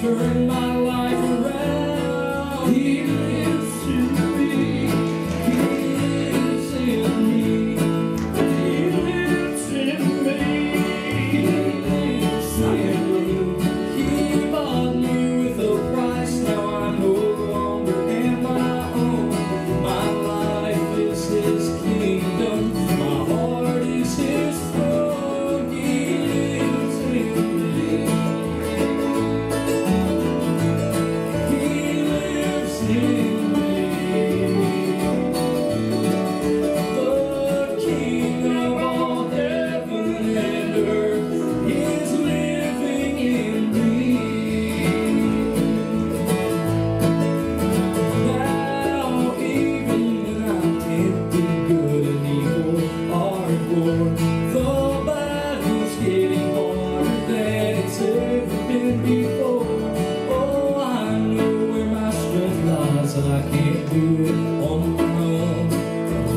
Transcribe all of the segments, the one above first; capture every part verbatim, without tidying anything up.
turn my life around. He lives in me, He lives in me, He lives in me, He lives in me. He bought me with a price, now I no longer am my own. My life is His kingdom, my heart is His throne. He lives in me. The battle's getting harder than it's ever been before. Oh, I know where my strength lies, and I can't do it on my own.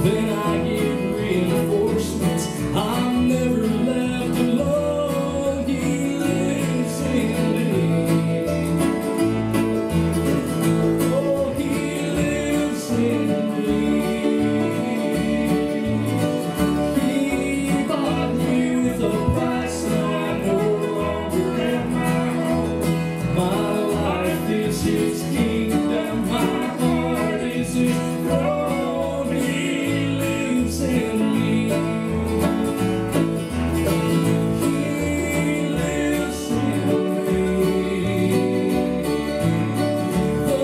Then I get reinforcements, I'm never left alone. He lives in me. Oh, He lives in me. His kingdom, my heart is His throne. He lives in me. He lives in me. The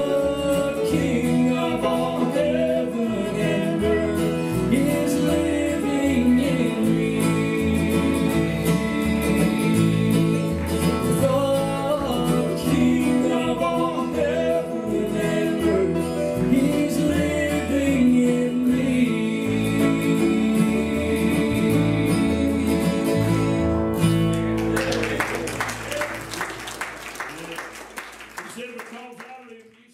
King of all heaven and earth is living in me. The King of all. Because